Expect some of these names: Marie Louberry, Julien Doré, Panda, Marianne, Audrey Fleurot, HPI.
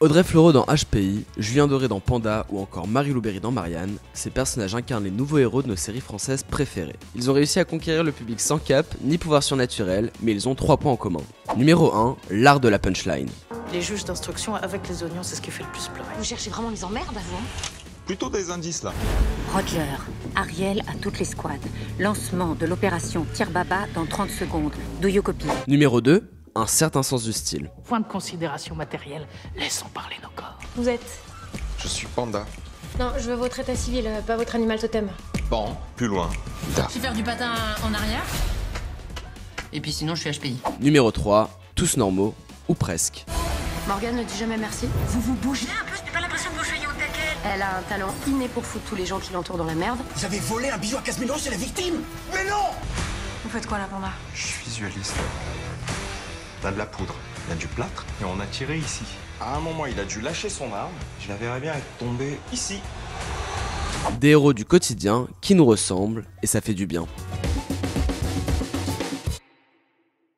Audrey Fleurot dans HPI, Julien Doré dans Panda ou encore Marie Louberry dans Marianne, ces personnages incarnent les nouveaux héros de nos séries françaises préférées. Ils ont réussi à conquérir le public sans cap, ni pouvoir surnaturel, mais ils ont 3 points en commun. Numéro 1, l'art de la punchline. Les juges d'instruction avec les oignons, c'est ce qui fait le plus pleurer. Vous cherchez vraiment les emmerdes, vous ? Plutôt des indices, là. Roger, Ariel à toute l'escouade. Lancement de l'opération Tire-Baba dans 30 secondes. Do you copy ? Numéro 2, un certain sens du style. Point de considération matérielle, laissons parler nos corps. Vous êtes ? Je suis Panda. Non, je veux votre état civil, pas votre animal totem. Bon, plus loin. Da. Tu fais du patin en arrière ? Et puis sinon, je suis HPI. Numéro 3, tous normaux, ou presque. Morgane ne dit jamais merci. Vous bougez un peu, je n'ai pas l'impression que vous jouiez au taquet. Elle a un talent inné pour foutre tous les gens qui l'entourent dans la merde. Vous avez volé un bijou à 15 000 euros, c'est la victime. Mais non ! Vous faites quoi là, Panda ? Je suis visualiste. On a de la poudre, il y a du plâtre, et on a tiré ici. À un moment, il a dû lâcher son arme, je la verrais bien être tombée ici. Des héros du quotidien qui nous ressemblent, et ça fait du bien.